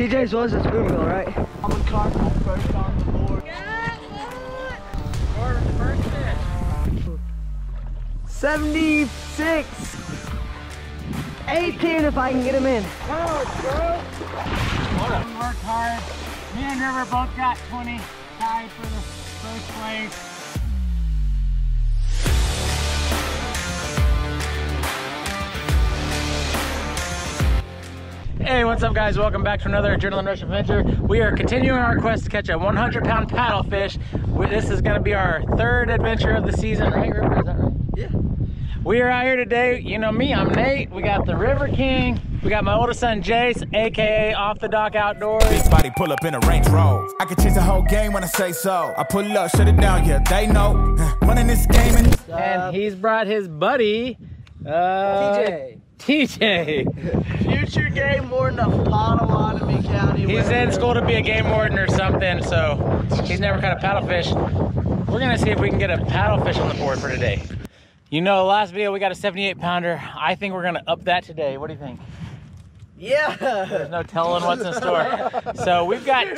TJ's was a spoonbill, right? I'm a cardinal first on the board. Or the first fish. 76. 18 if I can get him in. Oh, bro. We worked hard. Me and River both got 20, tied for the first place. Hey, what's up guys? Welcome back to another Adrenaline Rush Adventure. We are continuing our quest to catch a 100-pound paddlefish. This is going to be our third adventure of the season, right River? Is that right? Yeah. We are out here today. You know me, I'm Nate. We got the River King. We got my older son Jace, aka Off The Dock Outdoors. Body pull up in a Range Road. I could change the whole game when I say so. I pull up, shut it down, yeah, they know. Running this game and he's brought his buddy, TJ. Future game warden of Potawatomi County. He's in school to be a game warden or something, so he's never caught a paddlefish. We're gonna see if we can get a paddlefish on the board for today. You know, last video we got a 78-pounder. I think we're gonna up that today. What do you think? Yeah. There's no telling what's in store. So we've got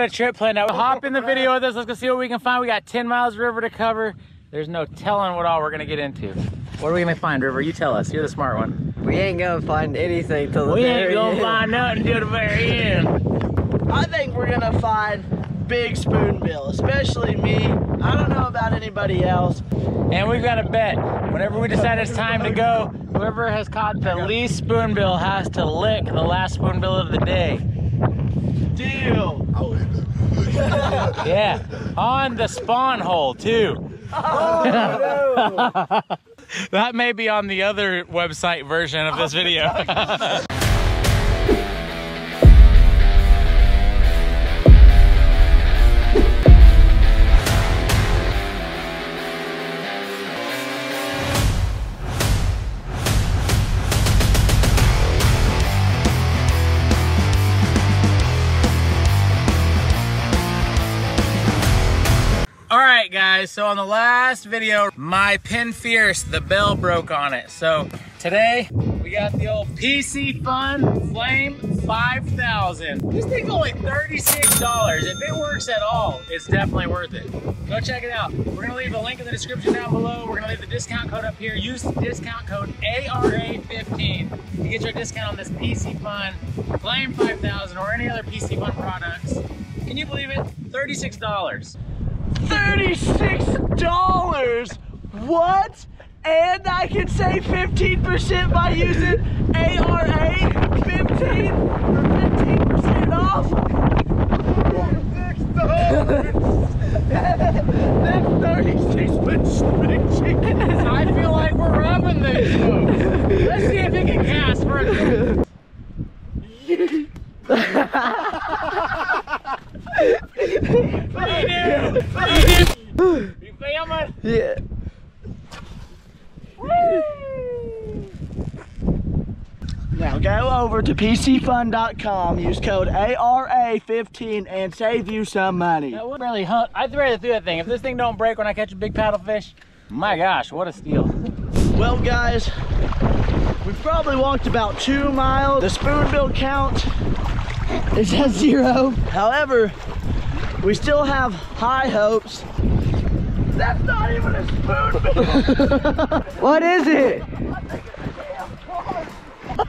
a trip planned out. Hop in the video with us. Let's go see what we can find. We got 10 miles of river to cover. There's no telling what all we're gonna get into. What are we gonna find, River? You tell us. You're the smart one. We ain't gonna find anything till the very end. We ain't gonna find nothing till the very end. I think we're gonna find big spoonbill, especially me. I don't know about anybody else. And we've got a bet. Whenever we decide it's time to go, whoever has caught the least spoonbill has to lick the last spoonbill of the day. Deal. Yeah. On the spawn hole too. Oh, no. That may be on the other website version of this video. Alright guys, so on the last video, my Pin Fierce, the bell broke on it. So today, we got the old Piscifun Flame 5000. This thing's only $36. If it works at all, it's definitely worth it. Go check it out. We're gonna leave a link in the description down below. We're gonna leave the discount code up here. Use the discount code ARA15 to get your discount on this Piscifun Flame 5000 or any other Piscifun products. Can you believe it? $36. $36! What? And I can save 15% by using ARA15 for 15% off? $36! That's 36 chicken. I feel like we're rubbing these folks. Let's see if it can cast for a You feel me? Yeah. Woo! Now go over to PCFun.com, use code ARA15 and save you some money. That wouldn't really hunt. I'd rather do that thing. If this thing don't break when I catch a big paddlefish, my gosh, what a steal. Well guys, we've probably walked about 2 miles. The spoonbill count is at 0. However, we still have high hopes. That's not even a spoonbill. What is it? I think it's a damn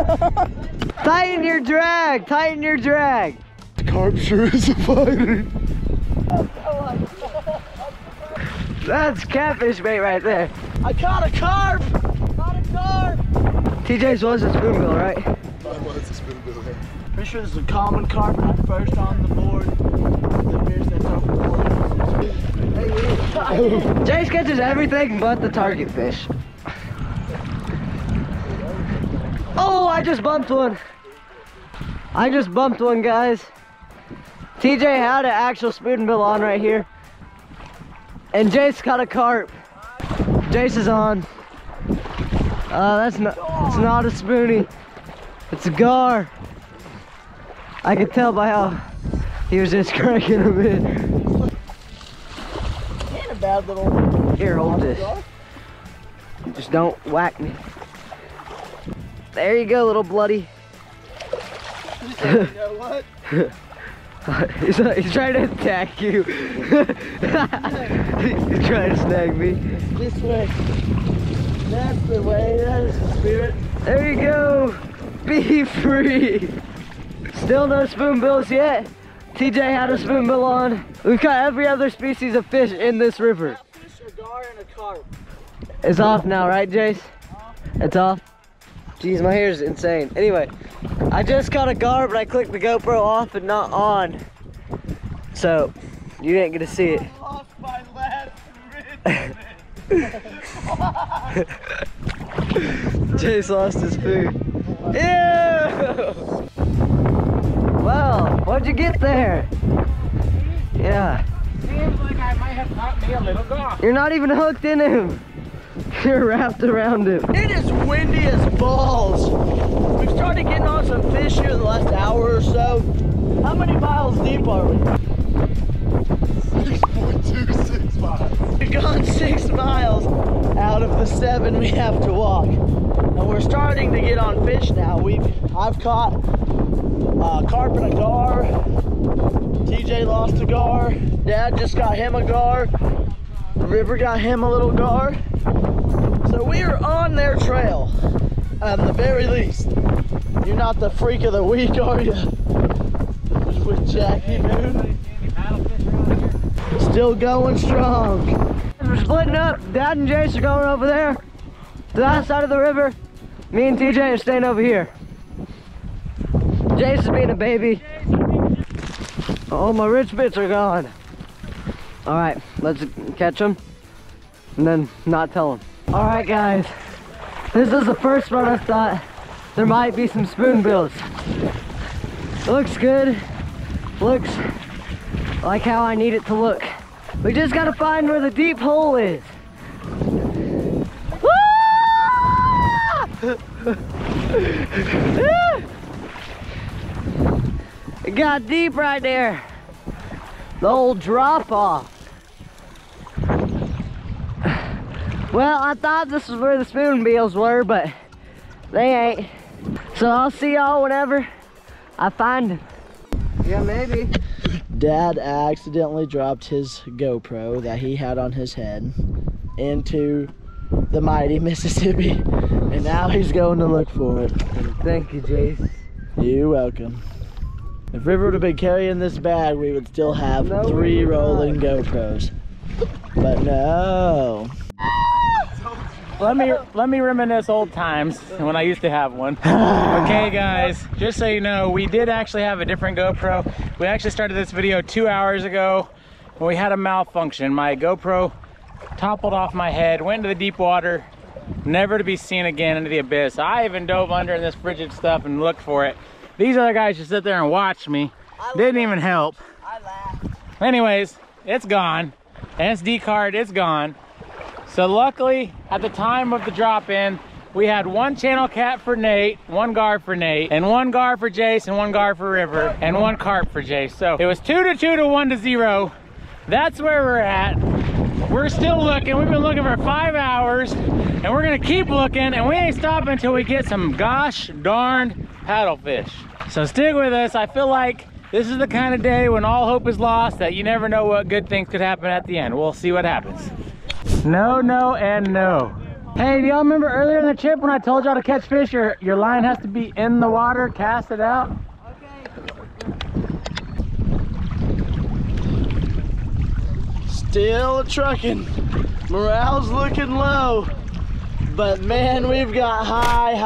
carp. It is. Tighten your drag. Tighten your drag. The carp sure is a fighter. That's catfish bait right there. I caught a carp. Caught a carp. TJ's was a spoonbill, right? Mine was a spoonbill. Here. Pretty sure this is a common carp. I'm first on the board. The fish that's over the board. Jace catches everything but the target fish. Oh, I just bumped one. I just bumped one, guys. TJ had an actual spoonbill on right here. And Jace caught a carp. Jace is on. It's not a spoonie. It's a gar. I could tell by how he was just cranking him in. And a bad little... Here, hold this. Just don't whack me. There you go, little bloody. You know what? He's trying to attack you. He's trying to snag me. This way. That's the way. That is the spirit. There you go. Be free. Still no spoonbills yet. TJ had a spoonbill on. We've caught every other species of fish in this river. Fish, a gar, and a carp. It's off now, right, Jace? It's off. Jeez, my hair is insane. Anyway, I just caught a gar, but I clicked the GoPro off and not on, so you didn't get to see it. I lost my last Jace lost his food. Ew! Well, what'd you get there? Yeah. Seems like I might have caught me a little gar. You're not even hooked in him. You're wrapped around him. It is windy as balls. We've started getting on some fish here in the last hour or so. How many miles deep are we? 6.26 miles. We've gone 6 miles out of the 7 we have to walk. And we're starting to get on fish now. I've caught carp and a gar. TJ lost a gar. Dad just got him a gar. River got him a little gar. So we are on their trail, at the very least. You're not the freak of the week, are you? With Jackie Moon. Still going strong. We're splitting up. Dad and Jace are going over there, to the last side of the river. Me and TJ are staying over here. Jace is being a baby. All my rich bits are gone. All right, let's catch them, and then not tell them. Alright guys, this is the first run. I thought there might be some spoonbills. Looks good. Looks like how I need it to look. We just gotta find where the deep hole is. It got deep right there. The old drop off. Well, I thought this was where the spoonbills were, but they ain't. So I'll see y'all whenever I find them. Yeah, maybe. Dad accidentally dropped his GoPro that he had on his head into the mighty Mississippi, and now he's going to look for it. Thank you, Jace. You're welcome. If River would have been carrying this bag, we would still have three rolling GoPros. But no. Let me reminisce old times when I used to have one. Okay guys, just so you know, we did actually have a different GoPro. We actually started this video 2 hours ago when we had a malfunction. My GoPro toppled off my head, went into the deep water, never to be seen again, into the abyss. I even dove under in this frigid stuff and looked for it. These other guys just sit there and watch me. Didn't even help. I laughed. Anyways, it's gone. SD card, it's gone. So luckily, at the time of the drop-in, we had one channel cat for Nate, one gar for Nate, and one gar for Jace, and one gar for River, and one carp for Jace. So it was 2 to 2 to 1 to 0. That's where we're at. We're still looking. We've been looking for 5 hours, and we're gonna keep looking, and we ain't stopping until we get some gosh darned paddlefish. So stick with us. I feel like this is the kind of day when all hope is lost, that you never know what good things could happen at the end. We'll see what happens. No, no, and no. Hey, do y'all remember earlier in the trip when I told y'all to catch fish, your line has to be in the water, cast it out? Okay. Still trucking. Morale's looking low. But man, we've got high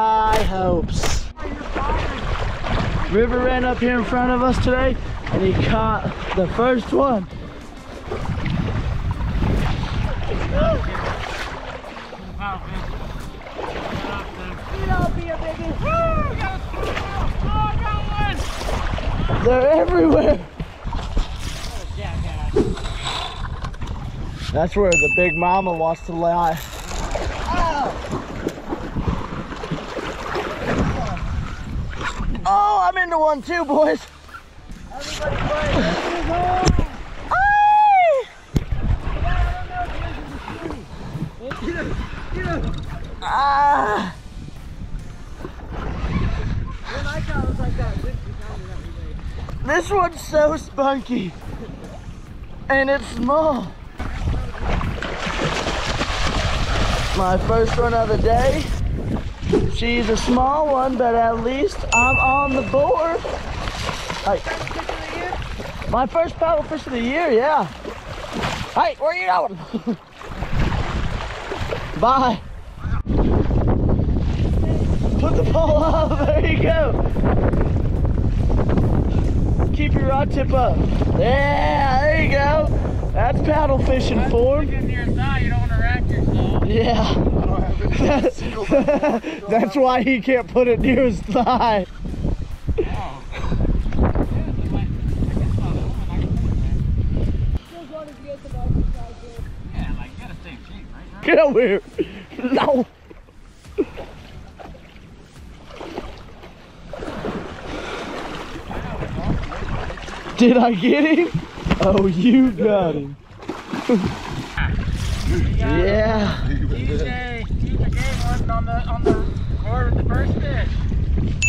hopes. River ran up here in front of us today, and he caught the first one. They're everywhere. That's where the big mama wants to lie. Oh, I'm into one too, boys. Everybody play. Get up, get up. Ah! like that 50 pounder that we made. This one's so spunky. And it's small. My first one of the day. She's a small one, but at least I'm on the board. My first paddle fish of the year, yeah. Hey, where are you going? Bye. Put the pole up, there you go. Keep your rod tip up. Yeah, there you go. That's paddle fishing form. Yeah. That's why he can't put it near his thigh. Get over here. No. Did I get him? Oh, you got him. Yeah. DJ, DJ wasn't on the board with the first fish.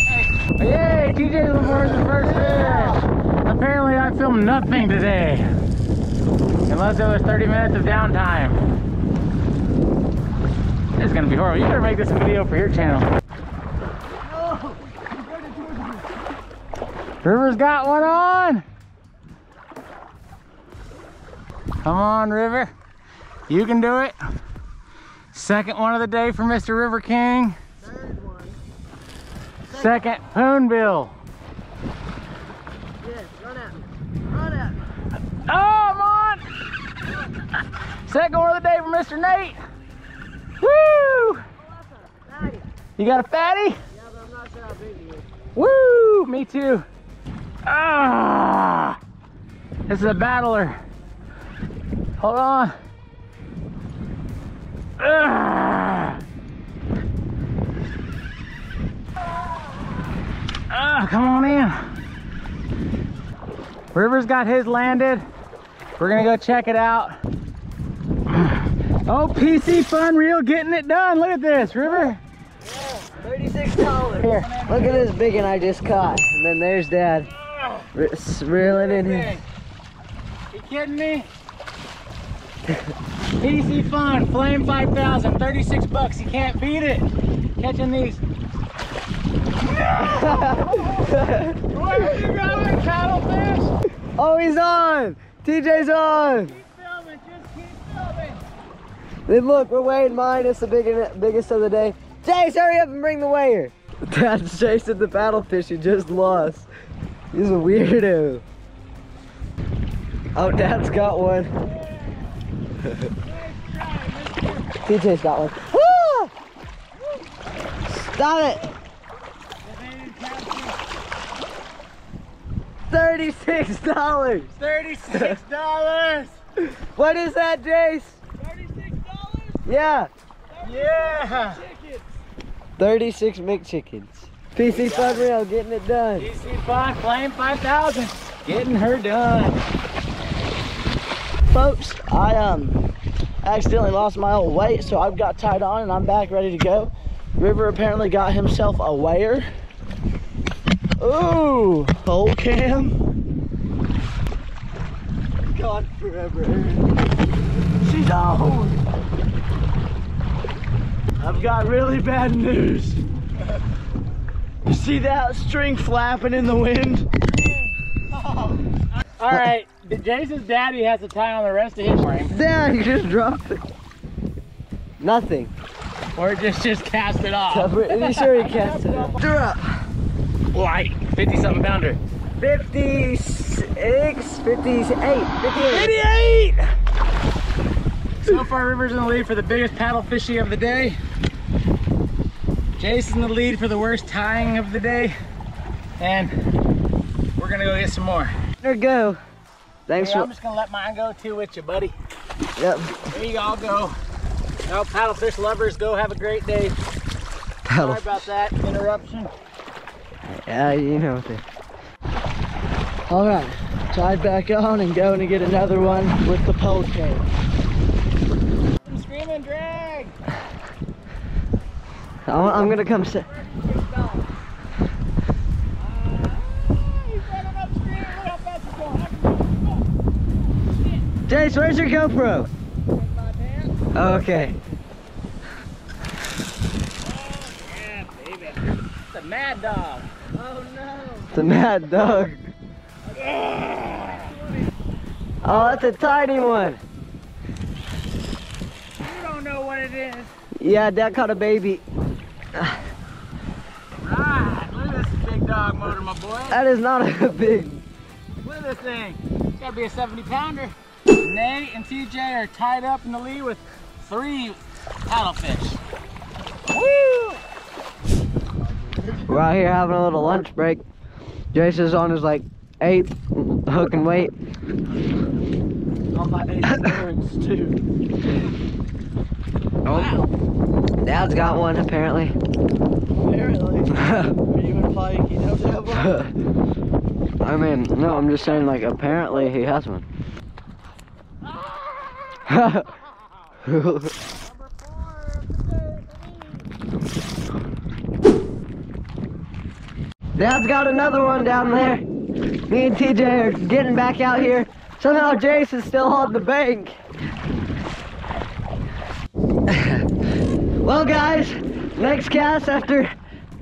Hey. Yay, DJ was on the board with the first fish. Apparently I filmed nothing today. Unless there was 30 minutes of downtime. This is gonna be horrible. You better make this a video for your channel. No! River's got one on! Come on, River. You can do it. Second one of the day for Mr. River King. Third one. Second Spoonbill. Yes, run at me. Run at me. Oh, I'm on! Second one of the day for Mr. Nate. Woo! You got a fatty? Yeah, but I'm not sure how big he is. Woo! Me too. Ah! This is a battler. Hold on. Ah! Ah, come on in. River's got his landed. We're gonna go check it out. Oh, Piscifun Reel getting it done. Look at this, River. Yeah, $36. Here, look at this big one I just caught. And then there's Dad. Reeling in here. You kidding me? Piscifun Flame 5000, $36. You can't beat it. Catching these. No! Where you going, cattlefish? Oh, he's on. TJ's on. Then look, we're weighing mine. It's the biggest of the day. Chase, hurry up and bring the weigher. Dad's chasing the paddlefish he just lost. He's a weirdo. Oh, Dad's got one. TJ's got one. Woo! Stop it. 36 dollars. $36. What is that, Chase? Yeah. Yeah. 36 McChickens. Piscifun Reel getting it done. Piscifun Flame 5000 getting her done. Folks, I accidentally lost my old weight, so I've got tied on and I'm back ready to go. River apparently got himself a weigher. Ooh, pole cam. Gone forever. She's on. I've got really bad news. You see that string flapping in the wind? Oh. All right, Jason's daddy has to tie on the rest of his ring. Dad, you just dropped it. Nothing. Or just cast it off. So pretty sure he cast it off. Drop. Light, 50-something pounder. 56, 58, 58. So far, River's in the lead for the biggest paddle fishing of the day. Jason's in the lead for the worst tying of the day. And we're gonna go get some more. There go. Thanks for... I'm just gonna let mine go too with you, buddy. Yep. There you all go. Now, paddlefish lovers, go have a great day. Sorry about that interruption. Yeah, you know what they... All right, tied back on and going to get another one with the pole cage. And drag. I'm gonna come sit. Dennis, where's your GoPro? In my pants. Oh, okay. Oh, yeah, baby. It's a mad dog. Oh, no. It's a mad dog. Oh, that's a tiny one. You don't know what it is. Yeah, Dad caught a baby. Right, look at this big dog motor, my boy. That is not a big. Look at this thing. It's got to be a 70-pounder. Nate and TJ are tied up in the lead with 3 paddlefish. Woo! We're out here having a little lunch break. Jason's on his like 8th hook and weight. On my 8th turns too. Oh. Wow. Dad's got one apparently. Apparently. Are you implying he doesn't have one? I mean, no, I'm just saying like apparently he has one. Number 4 Dad's got another one down there. Me and TJ are getting back out here. Somehow Jace is still on the bank. Well guys, next cast after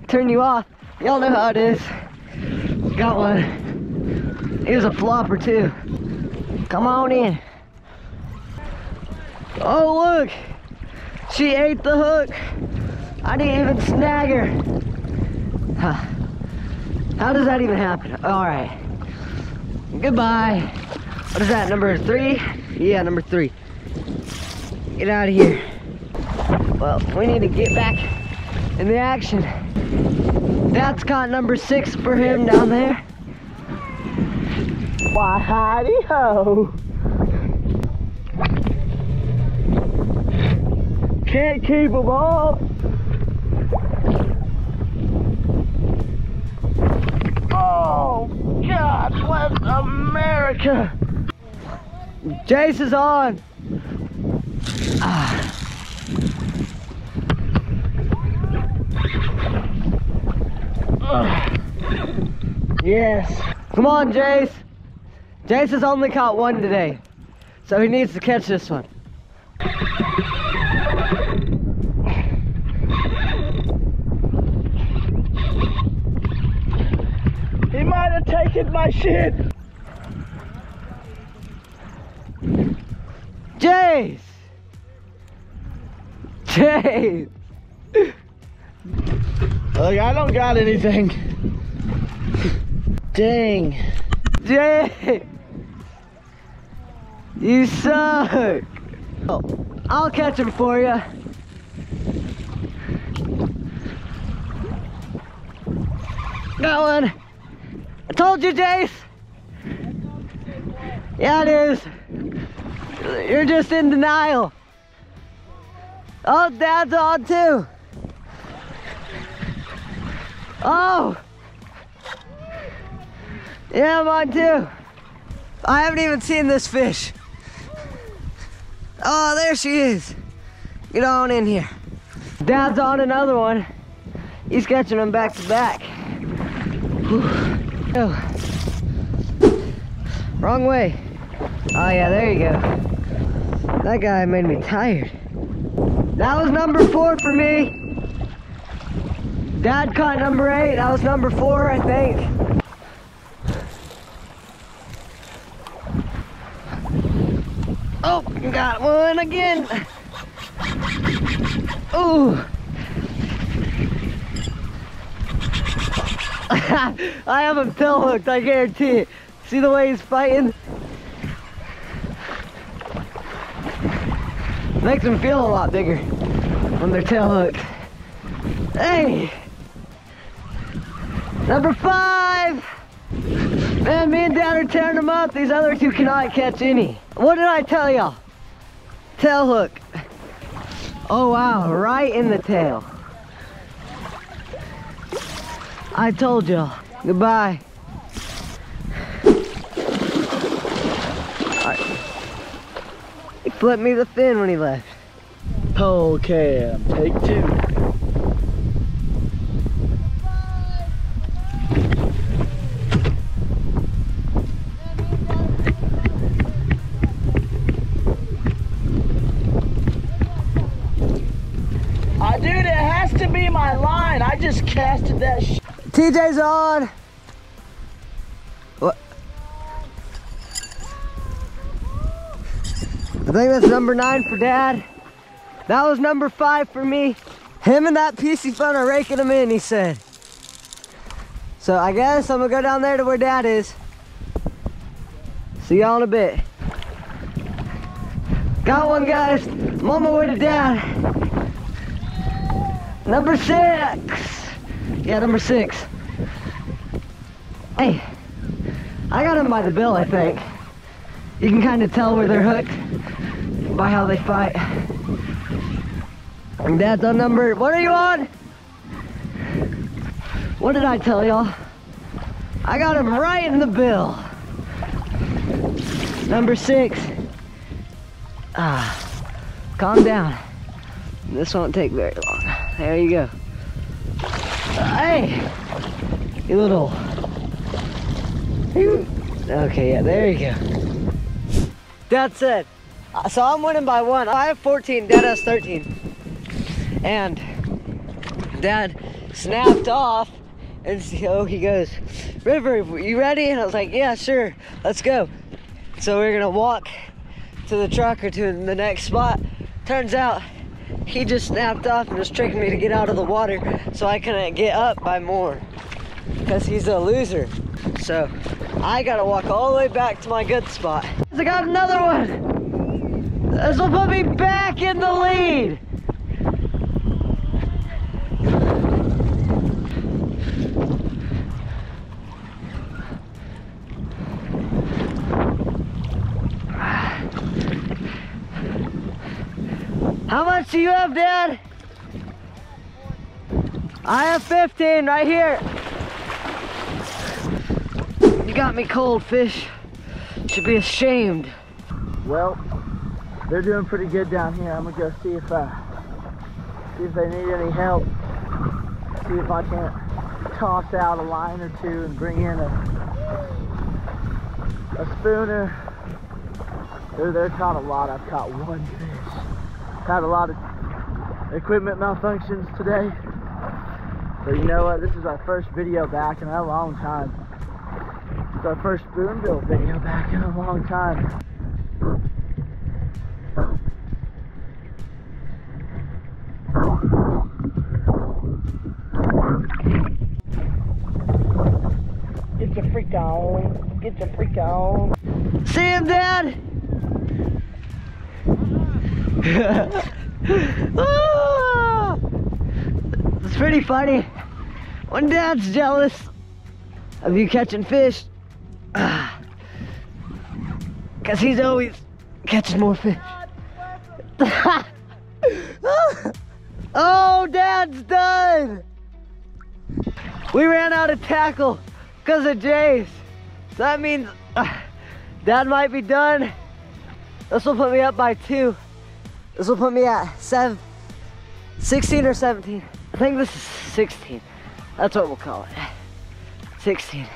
turn you off. Y'all know how it is. Got one. He was a flopper too. Come on in. Oh, look, she ate the hook. I didn't even snag her. Huh. How does that even happen? All right, goodbye. What is that, number 3? Yeah, number 3. Get out of here. Well, we need to get back in the action. That's caught number 6 for him down there. Why, hidey ho. Can't keep them all. Oh, God bless America. Jace is on. Yes. Come on, Jace. Jace has only caught one today, so he needs to catch this one. Taking my shit. Jace! Jace! Look, I don't got anything. Dang. Jace! You suck! Oh, I'll catch him for you. Got one! I told you, Jace! Yeah, it is. You're just in denial. Oh, Dad's on too. Oh! Yeah, I'm on too. I haven't even seen this fish. Oh, there she is. Get on in here. Dad's on another one. He's catching them back to back. Whew. Oh. Wrong way. Oh yeah, there you go. That guy made me tired. That was number 4 for me. Dad caught number 8. That was number 4, I think. Oh, got one again. Ooh. I have him tail hooked, I guarantee it. See the way he's fighting? Makes him feel a lot bigger when they're tail hooked. Hey! Number 5! Man, me and Dad are tearing them up. These other two cannot catch any. What did I tell y'all? Tail hook. Oh wow, right in the tail. I told y'all. Goodbye. All right. He flipped me the fin when he left. Pole cam, take 2. my line. I just casted that shit. TJ's on. What? I think that's number 9 for Dad. That was number 5 for me. Him and that Piscifun are raking them in, he said. So I guess I'm gonna go down there to where Dad is. See y'all in a bit. Got one, guys. I'm on my way to Dad. Number 6. Yeah, number 6. Hey, I got them by the bill, I think. You can kind of tell where they're hooked by how they fight. And Dad's on number, what are you on? What did I tell y'all? I got him right in the bill. Number 6. Ah, calm down. This won't take very long. There you go. Hey, you little. Okay, yeah, there you go. That's it. So I'm winning by 1. I have 14, Dad has 13. And Dad snapped off. And so he goes, River, you ready? And I was like, yeah, sure, let's go. So we're gonna walk to the truck or to the next spot. Turns out he just snapped off and was tricking me to get out of the water so I couldn't get up by more because he's a loser. So I gotta walk all the way back to my good spot. I got another one. This will put me back in the lead. How much do you have, Dad? I have 15 right here. You got me cold, fish. Should be ashamed. Well, they're doing pretty good down here. I'm gonna go see if they need any help. See if I can't toss out a line or two and bring in a spooner. They're caught a lot. I've caught one fish. Had a lot of equipment malfunctions today, but you know what, this is our first video back in a long time. It's our first Spoonbill video back in a long time. Get your freak on, get your freak on. See him, Dad? Oh, it's pretty funny when Dad's jealous of you catching fish, because he's always catching more fish. Oh, Dad's done. We ran out of tackle because of Jay's, so that means Dad might be done. This will put me up by 2. This will put me at 16 or 17. I think this is 16. That's what we'll call it. 16.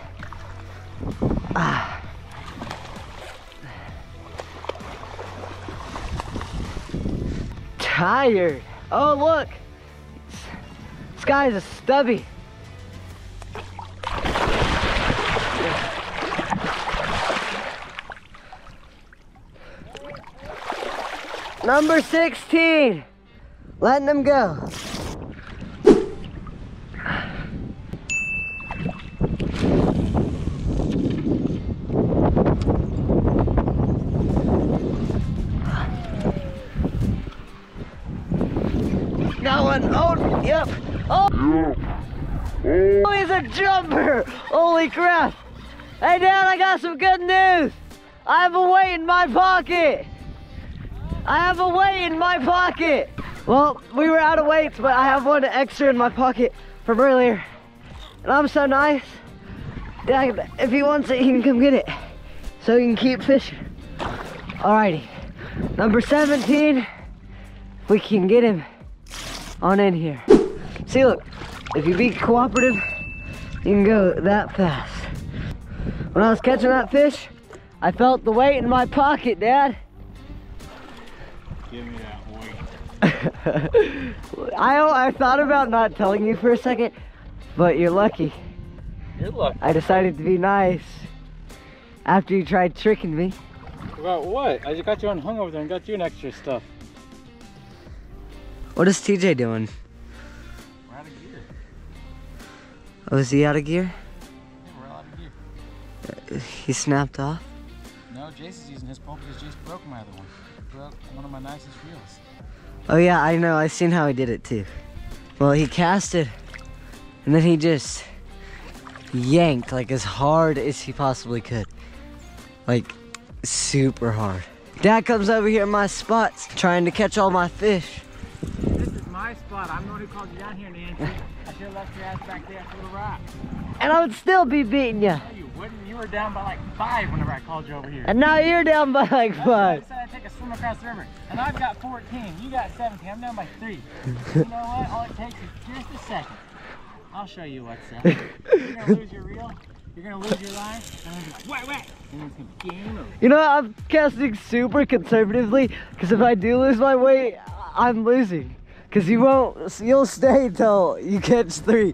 Tired. Oh, look. This guy is a stubby. Number 16, letting them go. That one, oh, yep. Oh, he's a jumper. Holy crap. Hey, Dad, I got some good news. I have a weight in my pocket. I have a weight in my pocket. Well, we were out of weights, but I have one extra in my pocket from earlier. And I'm so nice. Dad, if he wants it, he can come get it. So he can keep fishing. Alrighty. Number 17. We can get him on in here. See, look. If you be cooperative, you can go that fast. When I was catching that fish, I felt the weight in my pocket, Dad. Give me that weight. I thought about not telling you for a second, but you're lucky. You're lucky. I decided to be nice after you tried tricking me. About what? I just got you unhung over there and got you an extra stuff. What is TJ doing? We're out of gear. Oh, is he out of gear? Yeah, we're all out of gear. He snapped off? No, Jace is using his pole because Jace broke my other one. He broke one of my nicest reels. Oh yeah, I know. I seen how he did it too. Well, he casted, and then he just yanked like as hard as he possibly could, like super hard. Dad comes over here in my spots, trying to catch all my fish. This is my spot. I'm the one who called you down here, Nancy. I should have left your ass back there for the rock. And I would still be beating you. No, you wouldn't. You were down by like 5 whenever I called you over here. And now you're down by like 5. I said I'd take a swim across the river. And I've got 14. You got 17. I'm down by 3. You know what? All it takes is just a second. I'll show you what's up. You're going to lose your reel. You're going to lose your line. And I'm going to be like, wait, wait. And it's going to be game over. You know what? I'm casting super conservatively. Because if I do lose my weight, I'm losing. Because you won't, you'll stay till you catch 3.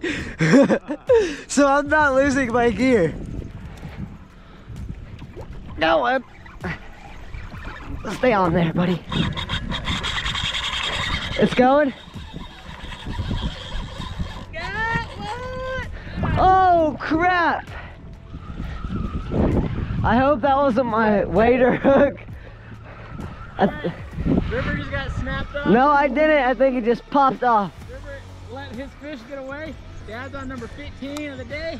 So I'm not losing my gear. No, I'm... Stay on there, buddy. It's going. Got one. Oh, crap. I hope that wasn't my wader hook. River just got snapped off? No, I didn't. I think it just popped off. River let his fish get away. Dad's on number 15 of the day.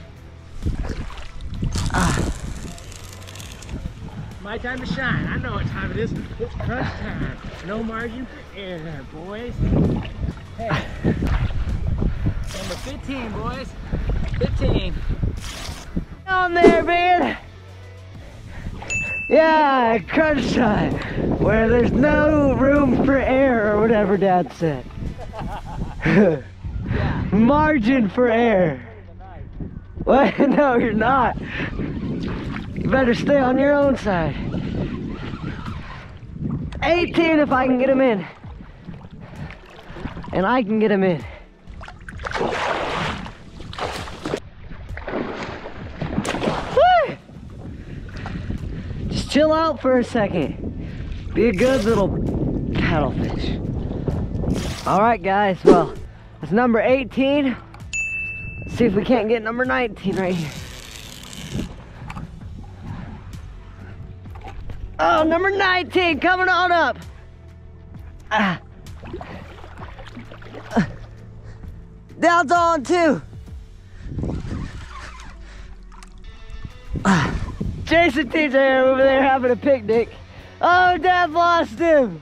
My time to shine. I know what time it is. It's crunch time. No margin for error, boys. Hey. Number 15, boys. 15. On there, man. Yeah, crunch time, where there's no room for error, or whatever Dad said. Margin for error. What? No, you're not. You better stay on your own side. 18 if I can get him in. And I can get him in. Chill out for a second. Be a good little paddlefish. All right, guys. Well, it's number 18. Let's see if we can't get number 19 right here. Oh, number 19 coming on up. Down's on too. Jason, TJ are over there having a picnic. Oh, Dad lost him.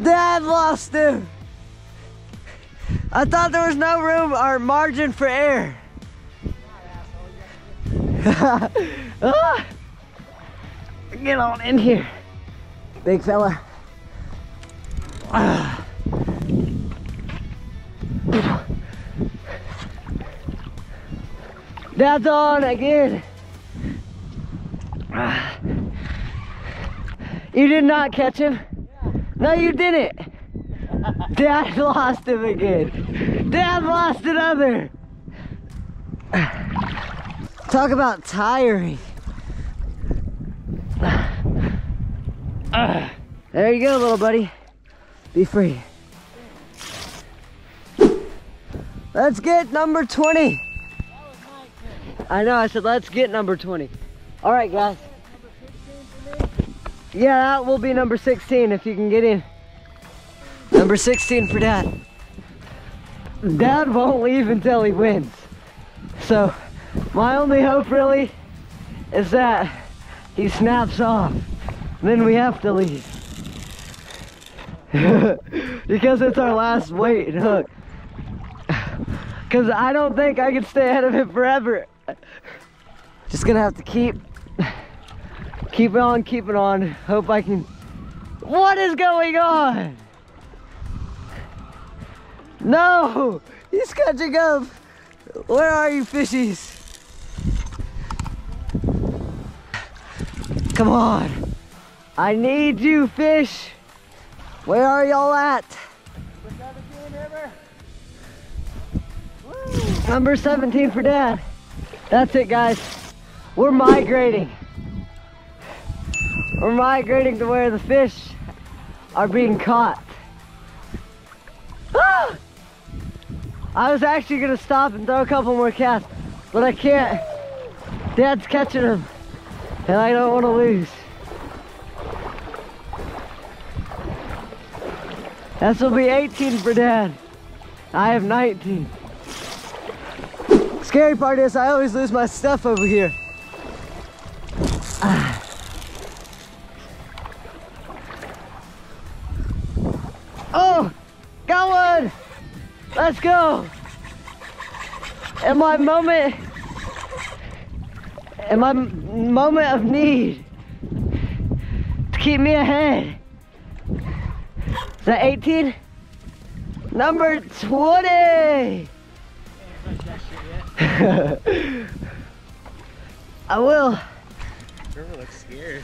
Dad lost him. I thought there was no room or margin for error. Get on in here, big fella. Dad's on again. You did not catch him? Yeah. No, you didn't. Dad lost him again. Dad lost another. Talk about tiring. There you go, little buddy. Be free. Let's get number 20. That was my pick. I know, I said let's get number 20. All right, guys. Yeah, that will be number 16 if you can get in. Number 16 for Dad. Dad won't leave until he wins. So my only hope really is that he snaps off. Then we have to leave. Because it's our last weight and hook. Because I don't think I can stay ahead of him forever. Just gonna have to keep on, keeping on. Hope I can. What is going on? No! He's catching up! Where are you, fishies? Come on! I need you, fish! Where are y'all at? on, River. Woo. Number 17 for Dad. That's it, guys. We're migrating. We're migrating to where the fish are being caught. Ah! I was actually gonna stop and throw a couple more casts, but I can't. Dad's catching them, and I don't want to lose. This will be 18 for Dad. I have 19. Scary part is I always lose my stuff over here. Oh, got one. Let's go. In my moment of need, to keep me ahead. Is that 18? Number 20! I will. River looks scared.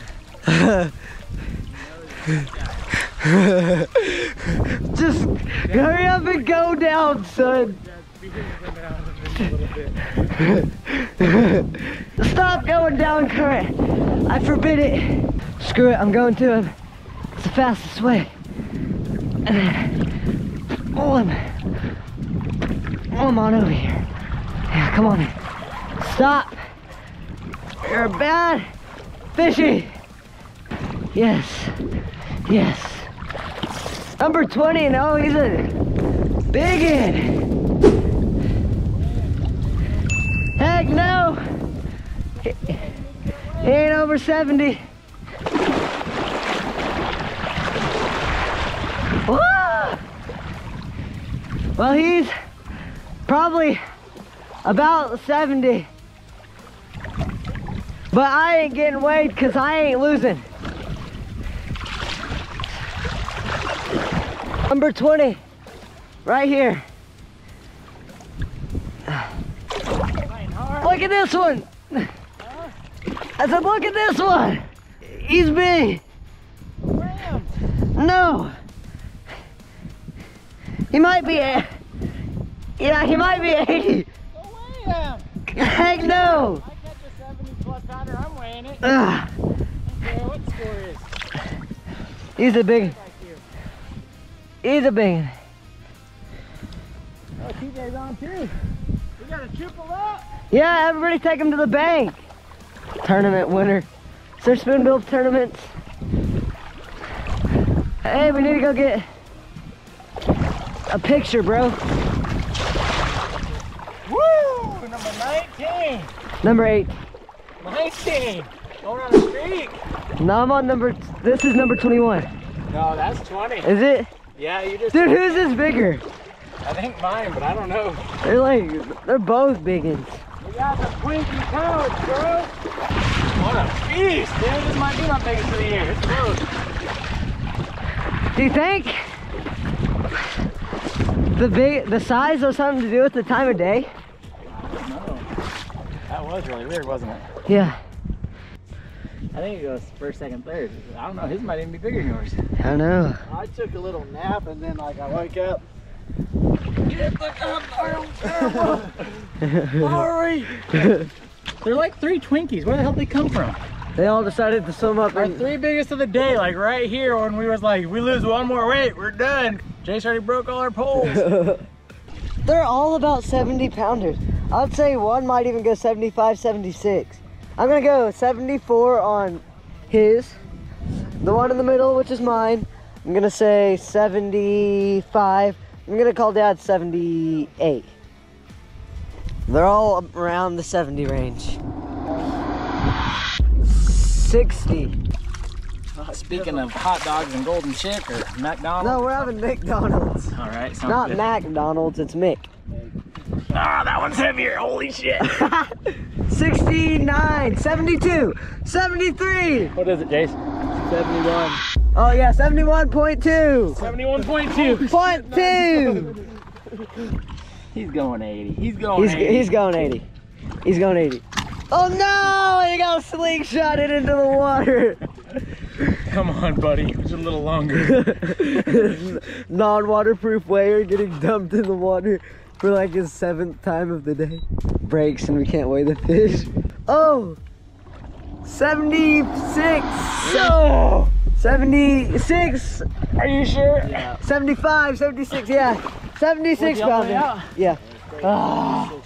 Just hurry up and go down, son. Stop going down current. I forbid it. Screw it, I'm going to him. It's the fastest way. Pull him. Pull him on over here. Yeah, come on in. Stop. You're bad. Fishy. Yes. Yes. Number 20. No, he's a big in. Heck no. He ain't over 70. Woo! Well, he's probably about 70, but I ain't getting weighed because I ain't losing. Number 20, right here. Look at this one. I said, look at this one. He's big. No. He might be, yeah, he might be 80. Go weigh him. Heck no. I catch a 70-plus pounder, I'm weighing it. I don't care what the score is. He's a big. He's a big. Oh, TJ's on too. We got a triple up. Yeah, everybody take him to the bank. Tournament winner. Is there Spoonbill tournaments? Hey, we need to go get a picture, bro. Woo! Number 19. Number 8. 19. Going on a streak. No, I'm on number. This is number 21. No, that's 20. Is it? Yeah, you just. Dude, who's this bigger? I think mine, but I don't know. They're like, they're both biggins. We got the Twinkie Coach, bro. What a beast, dude! This might be my biggest of the year. It's close. Do you think? The size has something to do with the time of day? I don't know. That was really weird, wasn't it? Yeah. I think it goes first, second, third. I don't know, his might even be bigger than yours. I know. I took a little nap and then like I wake up. Get the camera! Sorry! They're like three Twinkies. Where the hell did they come from? They all decided to swim up. Our three biggest of the day, like right here when we was like, we lose one more weight, we're done. Jace already broke all our poles. They're all about 70 pounders. I'd say one might even go 75, 76. I'm gonna go 74 on his. The one in the middle, which is mine, I'm gonna say 75. I'm gonna call Dad 78. They're all around the 70 range. 60. Speaking of hot dogs and golden chick or McDonald's? No, we're having McDonald's. All right, sounds not good. McDonald's, it's Mick. Ah, oh, that one's heavier, holy shit. 69, 72, 73. What is it, Jace? 71. Oh yeah, 71.2. 71.2. Point two. He's going 80, he's going 80. He's going 80. Oh no, he got slingshotted into the water. Come on, buddy. Just a little longer. Non-waterproof whaler getting dumped in the water for like his 7th time of the day. Breaks and we can't weigh the fish. Oh! 76! Oh! 76! Are you sure? Yeah. 75, 76, yeah. 76 pounder. Yeah. Oh.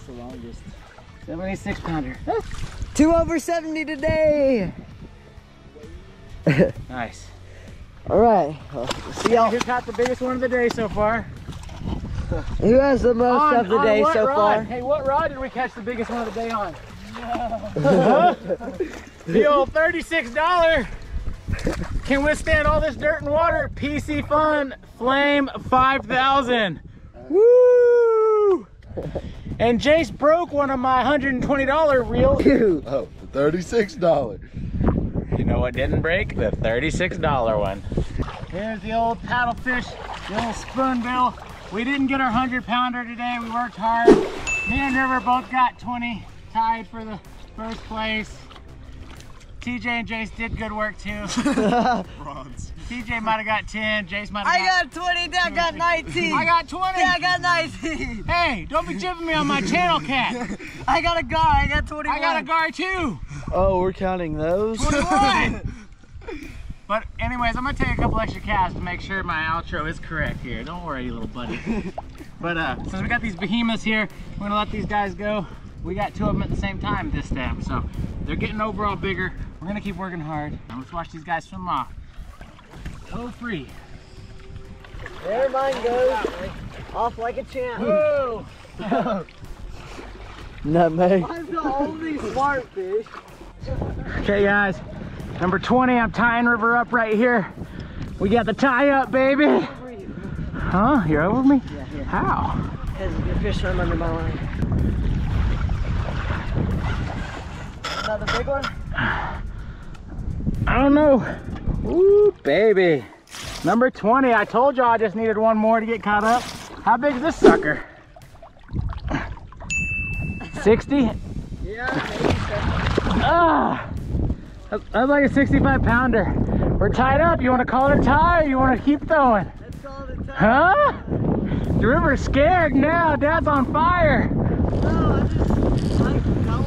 76 pounder. 2 over 70 today. Nice. All right. Well, see y'all. Who caught the biggest one of the day so far? Who has the most of the day so far? Hey, what rod did we catch the biggest one of the day on? The old $36 can withstand all this dirt and water. Piscifun Flame 5000. Woo! And Jace broke one of my $120 reels. Oh, the $36. You know what didn't break? The $36 one. Here's the old paddlefish, the old spoonbill. We didn't get our 100-pounder today. We worked hard. Me and River both got 20, tied for the first place. TJ and Jace did good work too. Bronze. TJ might have got 10, Jace might have got 20, Dad got 19. I got 20. Yeah, I got 19. Hey, don't be jipping me on my channel, cat. I got a gar, I got 21. I got a gar too. Oh, we're counting those? 21. But anyways, I'm gonna take a couple extra casts to make sure my outro is correct here. Don't worry, you little buddy. But since we got these behemoths here, we're gonna let these guys go. We got 2 of them at the same time this time, so they're getting overall bigger. We're gonna keep working hard. Let's watch these guys swim off. Toe free. There mine goes. Off like a champ. Whoa! Nutmeg. I'm the only smart fish. Okay guys, number 20, I'm tying River up right here. We got the tie up, baby. Huh? You're over me? Yeah, yeah. How? Because the fish swim under my line. The big one? I don't know. Ooh, baby. Number 20. I told y'all I just needed one more to get caught up. How big is this sucker? 60? Yeah, maybe. That's like a 65 pounder. We're tied up. You want to call it a tie or you want to keep throwing? Let's call it a tie. Huh? The river's scared now. Dad's on fire. No, I don't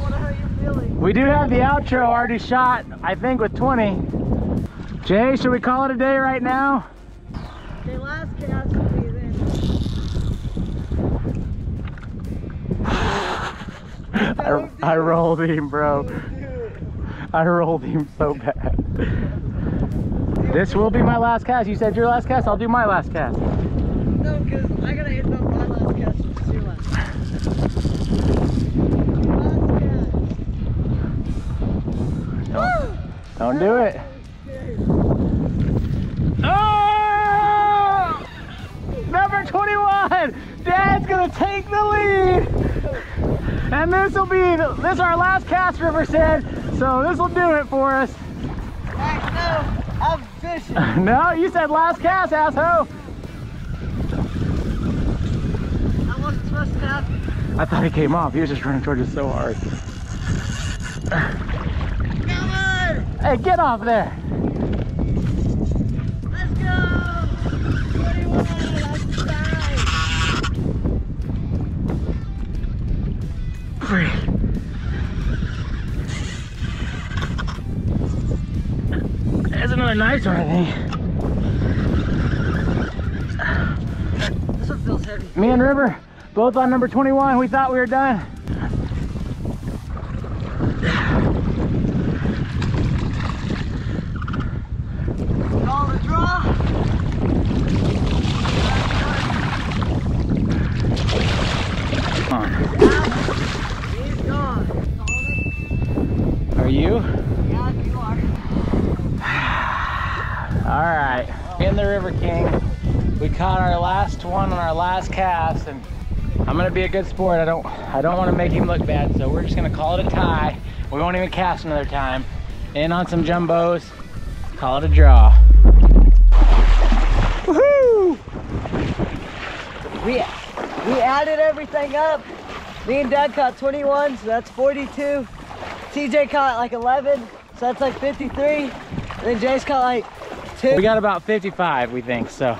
want to hurt your feelings. We do have the outro already shot, I think, with 20. Jay, should we call it a day right now? Okay, last cast will be there. I rolled him, bro. I rolled him so bad. This will be my last cast. You said your last cast, I'll do my last cast. No, because I gotta end up my last cast with your last cast. Don't do it. Oh! Number 21! Dad's gonna take the lead! And this is our last cast, River said, so this will do it for us. Heck no, I'm fishing. No, you said last cast, asshole. I wasn't supposed to happen. I thought he came off, he was just running towards us so hard. Hey, get off there. Let's go. 21, let's die. Free. There's another nice one, I think. This one feels heavy. Me and River, both on number 21. We thought we were done. Caught our last one on our last cast, and I'm gonna be a good sport. I don't want to make him look bad, so we're just gonna call it a tie. We won't even cast another time. In on some jumbos, call it a draw. Woohoo! We added everything up. Me and Dad caught 21, so that's 42. TJ caught like 11, so that's like 53. And Jay's caught like 2. We got about 55, we think, so.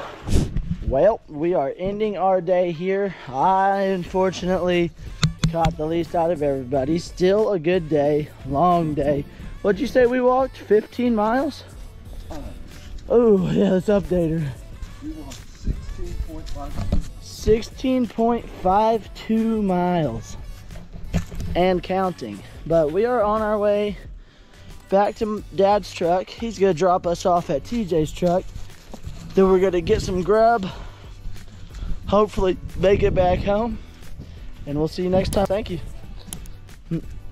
Well, we are ending our day here. I unfortunately caught the least out of everybody. Still a good day, long day. What'd you say we walked? 15 miles? Oh, yeah, let's update her. We walked 16.52 miles and counting. But we are on our way back to Dad's truck. He's gonna drop us off at TJ's truck. Then we're gonna get some grub, hopefully make it back home, and we'll see you next time. Thank you.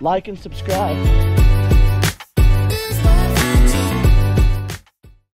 Like and subscribe.